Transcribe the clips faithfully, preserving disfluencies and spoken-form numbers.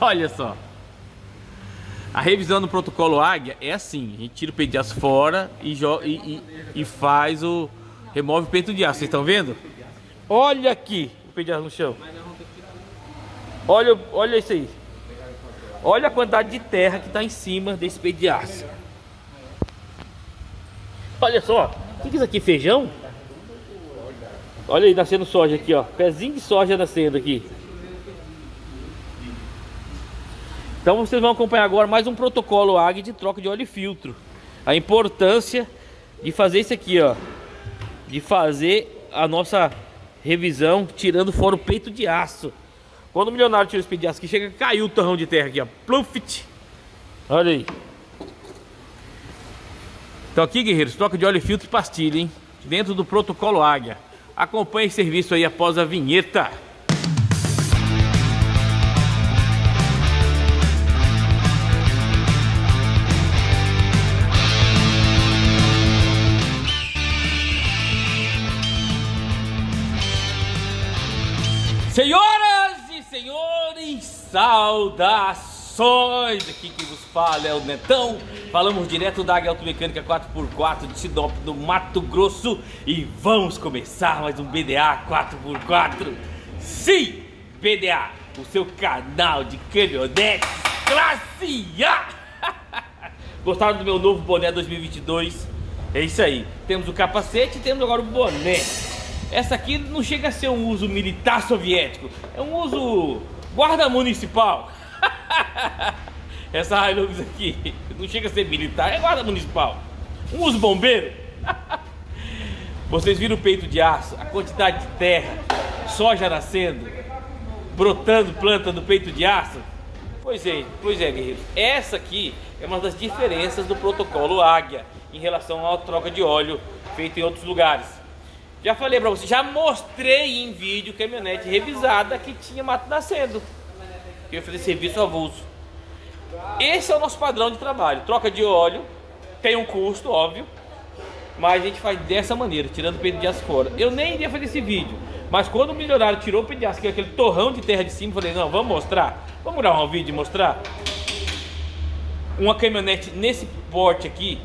Olha só. A revisão do protocolo Águia é assim: a gente tira o peito de aço fora e, e, e, e faz o... remove o peito de aço, vocês estão vendo? Olha aqui o peito de aço no chão. Olha, olha isso aí. Olha a quantidade de terra que está em cima desse peito de aço. Olha só, o que é isso aqui? Feijão? Olha aí, nascendo soja aqui, ó. Pezinho de soja nascendo aqui. Então vocês vão acompanhar agora mais um protocolo Águia de troca de óleo e filtro. A importância de fazer isso aqui, ó. De fazer a nossa revisão tirando fora o peito de aço. Quando o milionário tira o peito de aço aqui, chega, caiu o torrão de terra aqui, ó. Plumfit. Olha aí. Então aqui, guerreiros, troca de óleo e filtro e pastilha, hein? Dentro do protocolo Águia. Acompanhe esse serviço aí após a vinheta. Senhoras e senhores, saudações! Aqui quem vos fala é o Netão. Falamos direto da Águia Automecânica quatro por quatro de Sinop, do Mato Grosso. E vamos começar mais um B D A quatro por quatro. Sim, B D A, o seu canal de caminhonetes classe A! Gostaram do meu novo boné dois mil e vinte e dois? É isso aí. Temos o capacete e temos agora o boné. Essa aqui não chega a ser um uso militar soviético, é um uso guarda municipal. Essa Hilux aqui não chega a ser militar, é guarda municipal, um uso bombeiro. Vocês viram o peito de aço, a quantidade de terra, soja nascendo, brotando planta do peito de aço? Pois é, pois é, guerreiros. Essa aqui é uma das diferenças do protocolo Águia em relação à troca de óleo feita em outros lugares. Já falei pra você, já mostrei em vídeo caminhonete revisada que tinha mato nascendo. Eu fiz serviço avulso. Esse é o nosso padrão de trabalho. Troca de óleo, tem um custo, óbvio. Mas a gente faz dessa maneira, tirando o peito de aço fora. Eu nem iria fazer esse vídeo, mas quando o milionário tirou o peito de aço, que é aquele torrão de terra de cima, eu falei, não, vamos mostrar. Vamos gravar um vídeo e mostrar. Uma caminhonete nesse porte aqui,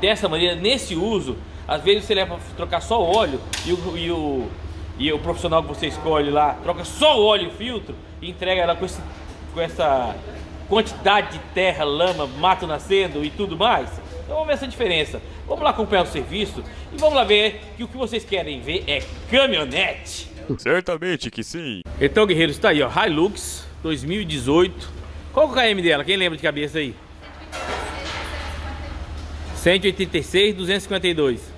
dessa maneira, nesse uso. Às vezes você leva para trocar só o óleo e o, e, o, e o profissional que você escolhe lá troca só o óleo e o filtro e entrega ela com, esse, com essa quantidade de terra, lama, mato nascendo e tudo mais. Então vamos ver essa diferença. Vamos lá acompanhar o serviço e vamos lá ver que o que vocês querem ver é caminhonete. Certamente que sim. Então, guerreiros, está aí, ó, Hilux dois mil e dezoito. Qual é o K M dela? Quem lembra de cabeça aí? cento e oitenta e seis, duzentos e cinquenta e dois.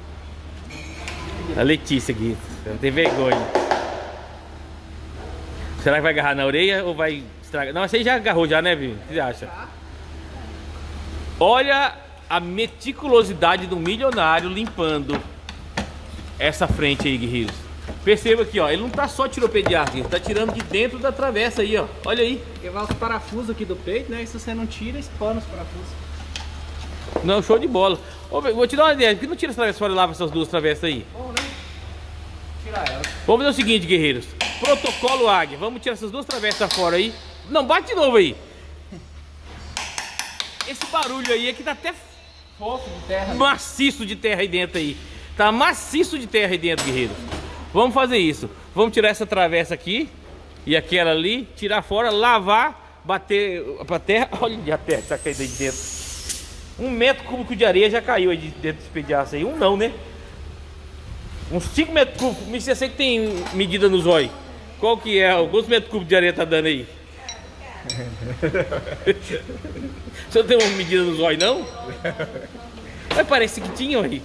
A Letícia aqui, você não tem vergonha. Será que vai agarrar na orelha ou vai estragar? Não, você já agarrou já, né, Vivi? O que você acha? Olha a meticulosidade do milionário limpando essa frente aí, guerreiros. Perceba aqui, ó, ele não tá só tirando o peito de aço, ele tá tirando de dentro da travessa aí, ó. Olha aí. Porque vai os parafusos aqui do peito, né? E se você não tira, espana os parafusos. Não, show de bola. Ô, vou te dar uma ideia, por que não tira essa travessa fora e lava essas duas travessas aí? Bom, né? Tirar elas. Vamos fazer o seguinte, guerreiros. Protocolo Águia, vamos tirar essas duas travessas fora aí. Não, bate de novo aí. Esse barulho aí é que tá até fofo de terra. Maciço de terra aí dentro aí. Tá maciço de terra aí dentro, guerreiros. Vamos fazer isso. Vamos tirar essa travessa aqui e aquela ali, tirar fora, lavar, bater pra terra. Olha a terra que tá caindo aí de dentro. Um metro cúbico de areia já caiu aí dentro desse pedaço aí. Um não, né? Uns cinco metros cúbicos. Messias, você que tem medida no zóio. Qual que é? Quantos metros cúbicos de areia tá dando aí? Você não tem uma medida no zóio, não? Mas parece que tinha aí.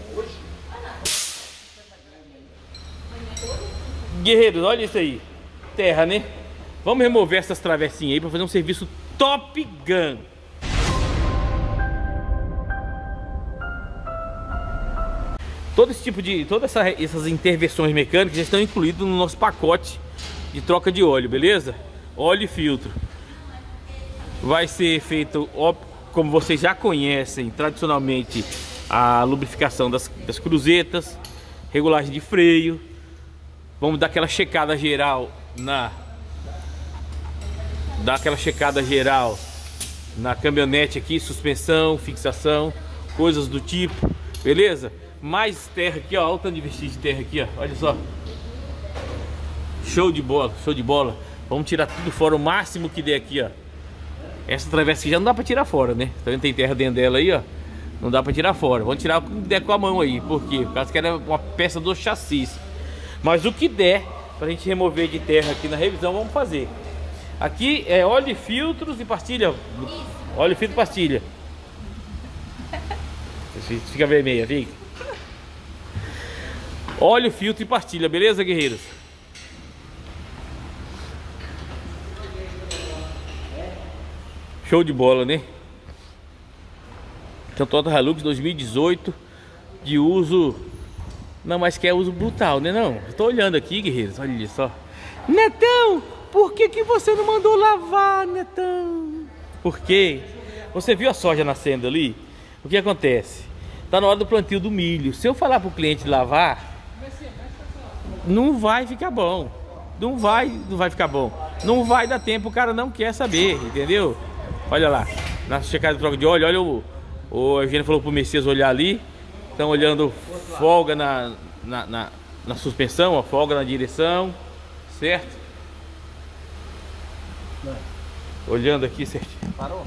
Guerreiros, olha isso aí. Terra, né? Vamos remover essas travessinhas aí para fazer um serviço Top Gun. Todo esse tipo de, todas essa, essas intervenções mecânicas já estão incluídas no nosso pacote de troca de óleo, beleza? Óleo e filtro. Vai ser feito, como vocês já conhecem, tradicionalmente, a lubrificação das, das cruzetas, regulagem de freio. Vamos dar aquela checada geral na dar aquela checada geral na caminhonete aqui, suspensão, fixação, coisas do tipo, beleza? Mais terra aqui, ó, olha o tanto de vestígio de terra aqui, ó, olha só. Show de bola, show de bola. Vamos tirar tudo fora o máximo que der aqui, ó. Essa travessa aqui já não dá pra tirar fora, né? Então tem terra dentro dela aí, ó. Não dá pra tirar fora. Vamos tirar o que der com a mão aí. Por quê? Por causa que era uma peça do chassi. Mas o que der pra gente remover de terra aqui na revisão, vamos fazer. Aqui é óleo, filtros e pastilha. Isso. Óleo, filtro e pastilha. Fica vermelha, fica. Óleo, filtro e pastilha, beleza, guerreiros? Show de bola, né? Então, Toyota Hilux dois mil e dezoito de uso... Não, mas que é uso brutal, né? Não, estou olhando aqui, guerreiros, olha só. Netão, por que que você não mandou lavar, Netão? Por quê? Você viu a soja nascendo ali? O que acontece? Tá na hora do plantio do milho. Se eu falar pro cliente lavar, não vai ficar bom. Não vai, não vai ficar bom. Não vai dar tempo, o cara não quer saber, entendeu? Olha lá, na checada de troca de óleo, olha o, o Eugênio falou pro Messias olhar ali. Estão olhando folga na, na, na, na suspensão, ó, folga na direção, certo? Olhando aqui certinho. Parou?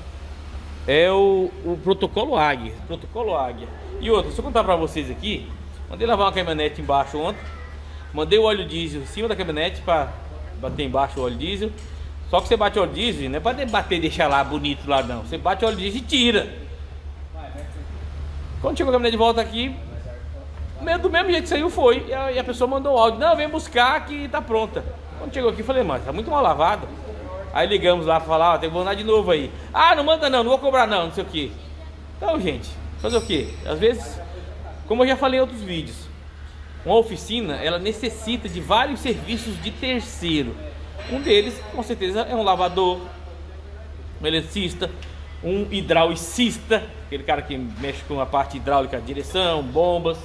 É o, o protocolo Águia, protocolo Águia. E outra, deixa eu contar pra vocês aqui. Mandei lavar uma caminhonete embaixo ontem. Mandei o óleo diesel em cima da caminhonete pra bater embaixo o óleo diesel. Só que você bate óleo diesel, não é pra bater e deixar lá bonito lá não. Você bate óleo diesel e tira. Quando chegou a caminhonete de volta aqui, do mesmo jeito que saiu foi. E a, e a pessoa mandou o áudio, não, vem buscar que tá pronta. Quando chegou aqui, falei, mano, tá muito mal lavado. Aí ligamos lá pra falar, ó, tem que mandar de novo aí. Ah, não manda não, não vou cobrar não, não sei o que. Então, gente, fazer o que? Às vezes, como eu já falei em outros vídeos, uma oficina, ela necessita de vários serviços de terceiro. Um deles, com certeza, é um lavador, um eletricista, um hidraulicista, aquele cara que mexe com a parte hidráulica, direção, bombas,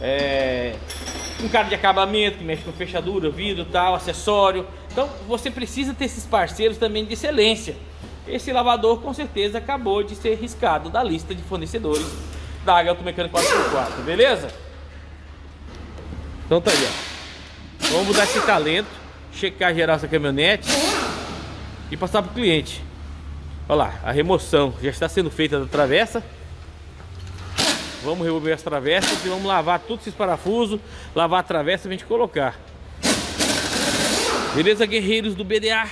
é, um cara de acabamento que mexe com fechadura, vidro, tal, acessório. Então você precisa ter esses parceiros também de excelência. Esse lavador com certeza acabou de ser riscado da lista de fornecedores da Águia Automecânica quatro por quatro, beleza? Então tá aí, ó. Vamos mudar esse talento, checar geral essa caminhonete e passar para o cliente. Olha lá, a remoção já está sendo feita da travessa. Vamos remover as travessas e vamos lavar todos esses parafusos, lavar a travessa para a gente colocar. Beleza, guerreiros do B D A?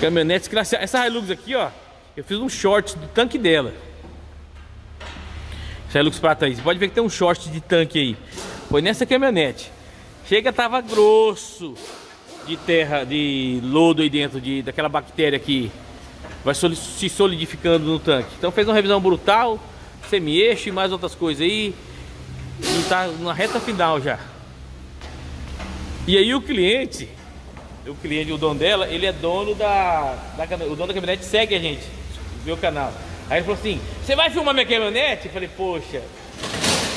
Caminhonete classe A. Essa Hilux aqui, ó, eu fiz um short do tanque dela. Essa Hilux prata aí, você pode ver que tem um short de tanque aí. Foi nessa caminhonete. Chega, tava grosso de terra, de lodo aí dentro, de, daquela bactéria que vai soli se solidificando no tanque. Então fez uma revisão brutal, semi-eixo e mais outras coisas aí. E tá na reta final já. E aí o cliente, o cliente, o dono dela, ele é dono da, da o dono da caminhonete, segue a gente, vê o canal. Aí ele falou assim, você vai filmar minha caminhonete? Eu falei, poxa...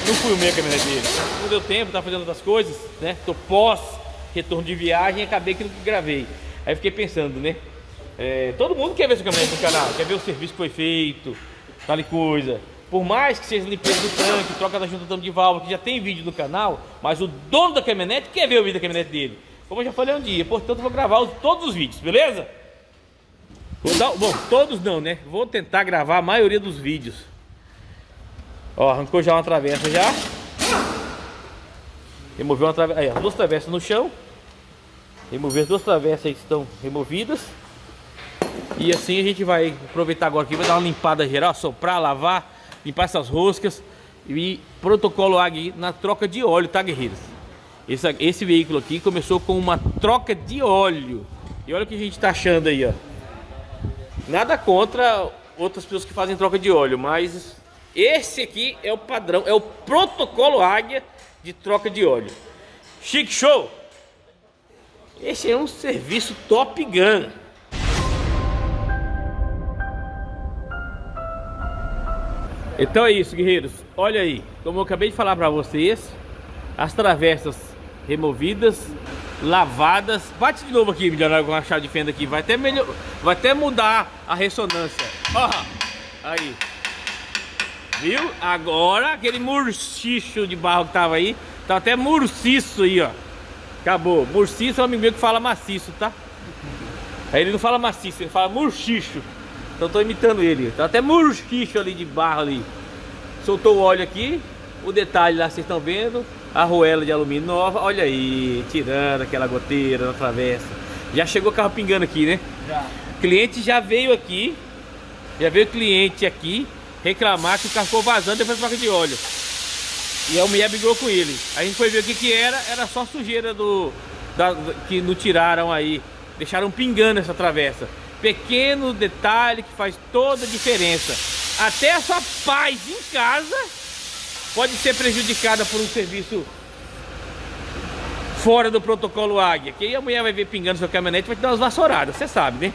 Não fui o meu caminhonete dele, não deu tempo, tava fazendo outras coisas, né? Tô pós retorno de viagem, acabei que não gravei. Aí fiquei pensando, né? É, todo mundo quer ver seu caminhonete no canal, quer ver o serviço que foi feito, tal e coisa. Por mais que seja limpeza do tanque, troca da junta do tampo de válvula, que já tem vídeo no canal, mas o dono da caminhonete quer ver o vídeo da caminhonete dele. Como eu já falei um dia, portanto vou gravar os, todos os vídeos, beleza? Vou dar, bom, todos não, né? Vou tentar gravar a maioria dos vídeos. Ó, arrancou já uma travessa já. Removeu uma travessa. Aí, ó, duas travessas no chão. Remover as duas travessas aí que estão removidas. E assim a gente vai aproveitar agora aqui, vai dar uma limpada geral, soprar, lavar, limpar essas roscas. E protocolo Águia na troca de óleo, tá, guerreiros? Esse, esse veículo aqui começou com uma troca de óleo. E olha o que a gente tá achando aí, ó. Nada contra outras pessoas que fazem troca de óleo, mas... esse aqui é o padrão, é o protocolo Águia de troca de óleo. Chique show! Esse é um serviço Top Gun. Então é isso, guerreiros. Olha aí, como eu acabei de falar para vocês, as travessas removidas, lavadas. Bate de novo aqui, milionário, com a chave de fenda aqui. Vai até, melhor... Vai até mudar a ressonância. Ó, aí. Viu? Agora aquele murcicho de barro que tava aí, tá até murciço aí, ó. Acabou. Murciço é um amigo meu que fala maciço, tá? Aí ele não fala maciço, ele fala murchicho. Então eu tô imitando ele. Tá até murchicho ali de barro ali. Soltou o óleo aqui. O detalhe lá vocês estão vendo. A arruela de alumínio nova. Olha aí. Tirando aquela goteira na travessa. Já chegou o carro pingando aqui, né? Já. O cliente já veio aqui. Já veio o cliente aqui reclamar que o carro ficou vazando depois da troca de óleo. E a mulher brigou com ele. A gente foi ver o que que era. Era só sujeira do da, que não tiraram aí. Deixaram pingando essa travessa. Pequeno detalhe que faz toda a diferença. Até a sua paz em casa pode ser prejudicada por um serviço fora do protocolo Águia. Que aí a mulher vai ver pingando seu caminhonete e vai te dar umas vassouradas, você sabe, né?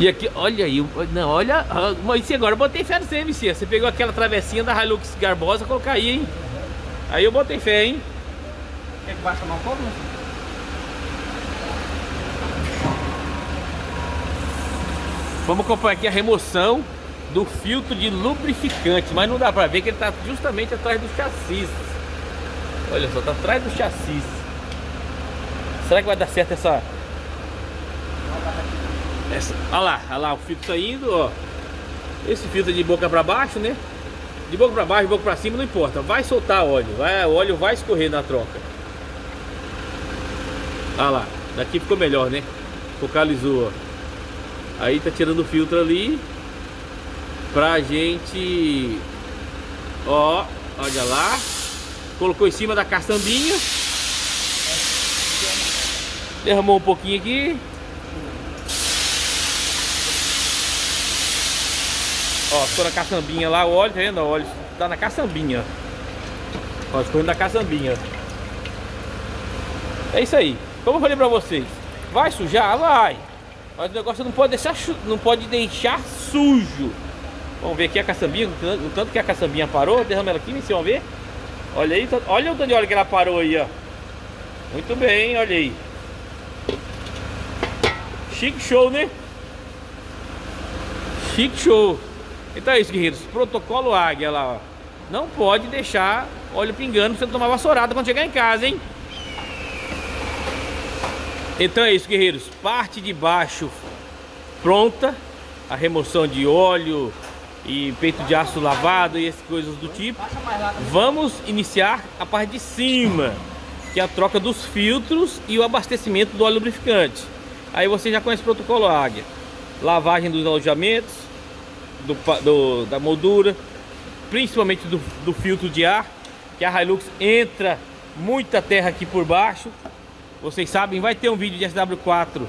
E aqui, olha aí, não, olha, mas e agora? Eu botei fé no você, Messias. Você pegou aquela travessinha da Hilux Garbosa, colocar aí, hein? Aí eu botei fé, hein? Quer que baixa mal como? Vamos acompanhar aqui a remoção do filtro de lubrificante, mas não dá pra ver que ele tá justamente atrás do chassi. Olha só, tá atrás do chassi. Será que vai dar certo essa... Essa, olha lá, olha lá o filtro saindo, ó. Esse filtro de boca pra baixo, né? De boca pra baixo, de boca pra cima, não importa. Vai soltar óleo, vai, o óleo vai escorrer na troca. Olha lá, daqui ficou melhor, né? Focalizou, ó. Aí tá tirando o filtro ali. Pra gente... Ó, olha lá. Colocou em cima da caçambinha. Derramou um pouquinho aqui. Ó, ficou na caçambinha lá o óleo, tá vendo? O óleo tá na caçambinha. Ó, escorrendo da caçambinha. É isso aí. Como eu falei pra vocês, vai sujar? Vai. Mas o negócio não pode deixar, não pode deixar sujo. Vamos ver aqui a caçambinha, o tanto que a caçambinha parou. Derrama ela aqui, vocês vão ver. Olha aí, olha o tanto de óleo que ela parou aí, ó. Muito bem, olha aí. Chique show, né? Chique show. Então é isso, guerreiros, protocolo Águia lá, ó. Não pode deixar óleo pingando pra você tomar vassourada quando chegar em casa, hein? Então é isso, guerreiros, parte de baixo pronta, a remoção de óleo e peito de aço lavado e essas coisas do tipo. Vamos iniciar a parte de cima, que é a troca dos filtros e o abastecimento do óleo lubrificante. Aí você já conhece o protocolo Águia. Lavagem dos alojamentos, Do, do, da moldura, principalmente do, do filtro de ar, que a Hilux entra muita terra aqui por baixo. Vocês sabem, vai ter um vídeo de S W quatro,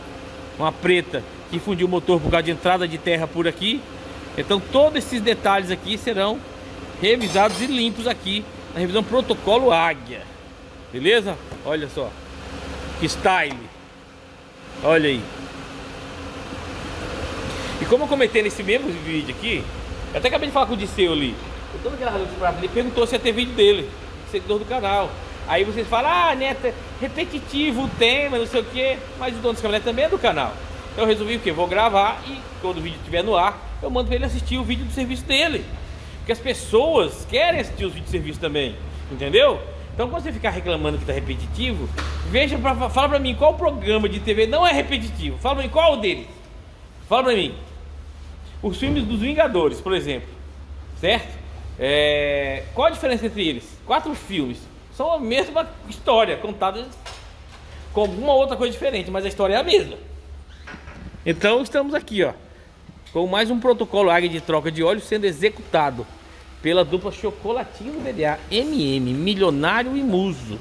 uma preta que fundiu o motor por causa de entrada de terra por aqui. Então todos esses detalhes aqui serão revisados e limpos aqui na revisão protocolo Águia. Beleza? Olha só que style. Olha aí. E como eu comentei nesse mesmo vídeo aqui, eu até acabei de falar com o Disseu ali, ele perguntou se ia ter vídeo dele, seguidor do canal. Aí vocês falam, ah, Neta, repetitivo o tema, não sei o que, mas o dono desse caminhonete também é do canal. Então eu resolvi o que? Vou gravar e quando o vídeo estiver no ar, eu mando pra ele assistir o vídeo do serviço dele. Porque as pessoas querem assistir os vídeos de serviço também, entendeu? Então quando você ficar reclamando que tá repetitivo, veja, pra, fala pra mim qual programa de T V não é repetitivo, fala pra mim qual deles. Fala pra mim. Os filmes dos Vingadores, por exemplo, certo? É... Qual a diferença entre eles? Quatro filmes. São a mesma história, contada com alguma outra coisa diferente, mas a história é a mesma. Então estamos aqui, ó, com mais um protocolo Águia de troca de óleo sendo executado pela dupla Chocolatinho B D A M M, Milionário e Muso.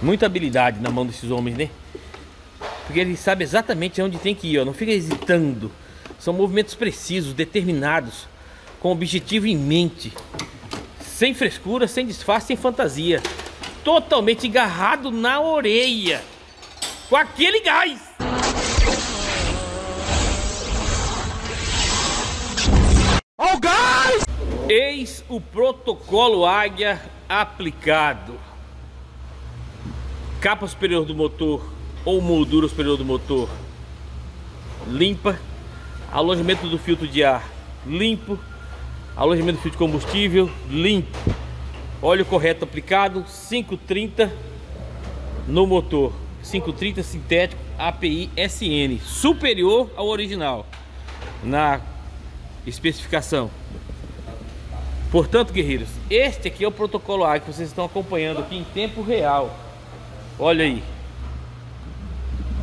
Muita habilidade na mão desses homens, né? Porque ele sabe exatamente onde tem que ir, ó. Não fica hesitando. São movimentos precisos, determinados, com objetivo em mente. Sem frescura, sem disfarce, sem fantasia. Totalmente agarrado na orelha. Com aquele gás! Olha o gás! Eis o protocolo Águia aplicado. Capa superior do motor ou moldura superior do motor limpa, alojamento do filtro de ar limpo, alojamento do filtro de combustível limpo, óleo correto aplicado, quinhentos e trinta no motor, quinhentos e trinta sintético A P I S N, superior ao original na especificação. Portanto, guerreiros, este aqui é o protocolo Águia que vocês estão acompanhando aqui em tempo real. Olha aí,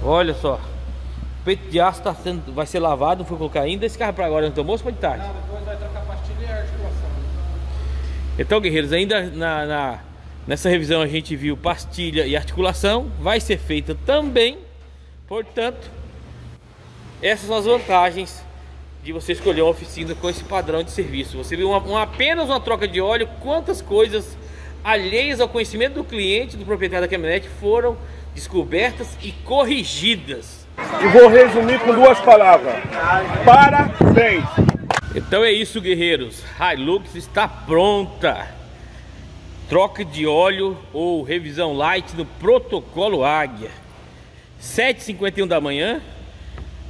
olha só, o peito de aço tá sendo, vai ser lavado, não foi colocar ainda. Esse carro para agora não tomou, ou foi de tarde? Não, depois vai trocar a pastilha e a articulação. Então, guerreiros, ainda na, na, nessa revisão a gente viu pastilha e articulação, vai ser feita também. Portanto, essas são as vantagens de você escolher uma oficina com esse padrão de serviço. Você viu uma, uma, apenas uma troca de óleo, quantas coisas alheias ao conhecimento do cliente, do proprietário da caminhonete, foram descobertas e corrigidas. E vou resumir com duas palavras: parabéns! Então é isso, guerreiros, Hilux está pronta. Troca de óleo ou revisão light no protocolo Águia. Sete e cinquenta e um da manhã,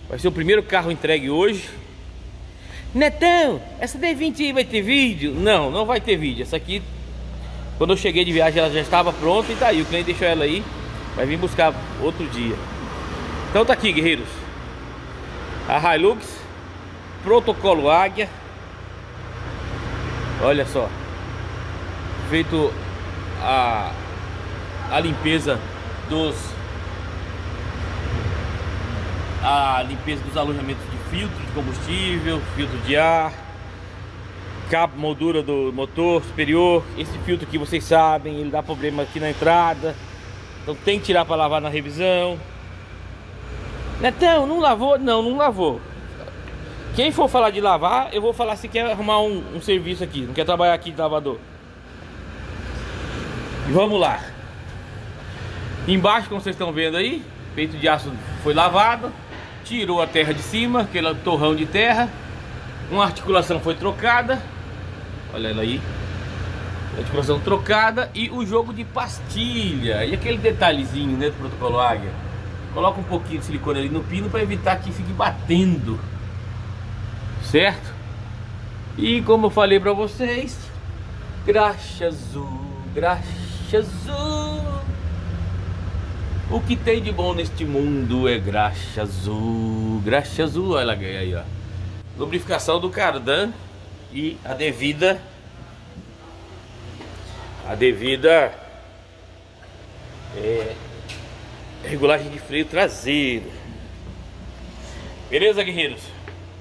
vai ser o primeiro carro entregue hoje. Netão, essa D vinte aí vai ter vídeo? Não, não vai ter vídeo. Essa aqui, quando eu cheguei de viagem, ela já estava pronta e tá aí. O cliente deixou ela aí, vai vir buscar outro dia. Então tá aqui, guerreiros, a Hilux, protocolo Águia. Olha só, feito a, a limpeza dos a limpeza dos alojamentos de filtro de combustível, filtro de ar, capa, moldura do motor superior. Esse filtro aqui, vocês sabem, ele dá problema aqui na entrada, então tem que tirar para lavar na revisão. Netão, não lavou? Não, não lavou. Quem for falar de lavar, eu vou falar se quer arrumar um, um serviço aqui, não quer trabalhar aqui de lavador. E vamos lá. Embaixo, como vocês estão vendo aí, peito de aço foi lavado, tirou a terra de cima, aquele torrão de terra. Uma articulação foi trocada, olha ela aí, articulação trocada, e o jogo de pastilha. E aquele detalhezinho, né, do protocolo Águia, coloca um pouquinho de silicone ali no pino para evitar que fique batendo, certo? E como eu falei para vocês, graxa azul, graxa azul. O que tem de bom neste mundo é graxa azul, graxa azul. Olha ela aí, ó. Lubrificação do cardan e a devida a devida é, regulagem de freio traseiro. Beleza, guerreiros?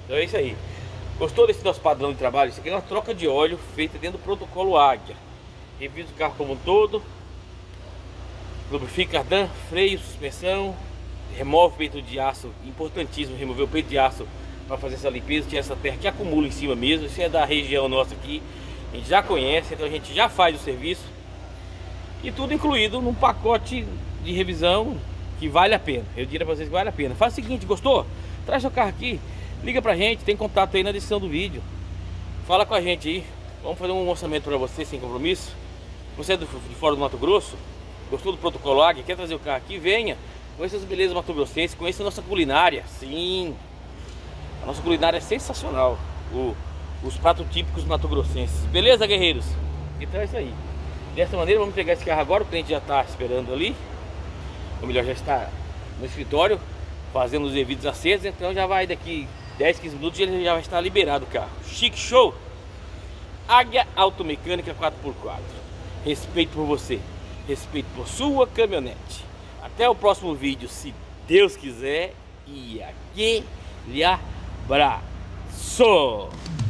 Então é isso aí. Gostou desse nosso padrão de trabalho? Isso aqui é uma troca de óleo feita dentro do protocolo Águia. Revisa o carro como um todo, lubrifica cardan, freio, suspensão, remove o peito de aço. Importantíssimo remover o peito de aço para fazer essa limpeza, tirar essa terra que acumula em cima mesmo. Isso é da região nossa aqui, a gente já conhece, então a gente já faz o serviço. E tudo incluído num pacote de revisão que vale a pena. Eu diria para vocês que vale a pena. Faz o seguinte, gostou? Traz seu carro aqui, liga pra gente, tem contato aí na descrição do vídeo. Fala com a gente aí, vamos fazer um orçamento para você sem compromisso. Você é do, de fora do Mato Grosso? Gostou do protocolo Águia? Quer trazer o carro aqui? Venha! Conheça as belezas matogrossenses, conheça a nossa culinária. Sim! A nossa culinária é sensacional. O, os pratos típicos matogrossenses. Beleza, guerreiros? Então é isso aí. Dessa maneira, vamos pegar esse carro agora. O cliente já está esperando ali. Ou melhor, já está no escritório fazendo os devidos acertos. Então já vai daqui dez, quinze minutos e ele já vai estar liberado o carro. Chique show! Águia Automecânica quatro por quatro. Respeito por você. Respeito por sua caminhonete. Até o próximo vídeo, se Deus quiser. E aquele abraço.